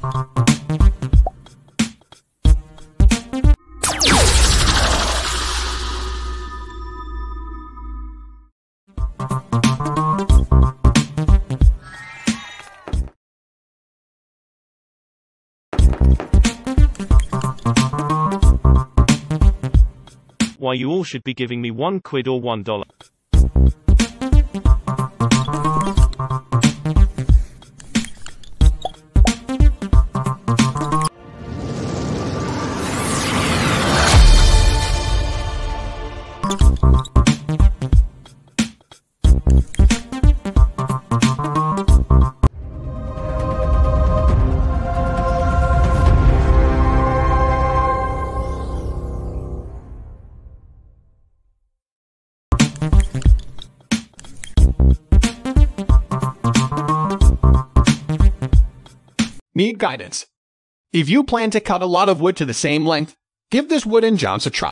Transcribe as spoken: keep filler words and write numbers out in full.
Why, you all should be giving me one quid or one dollar. Need guidance. If you plan to cut a lot of wood to the same length, give this wooden jounce a try.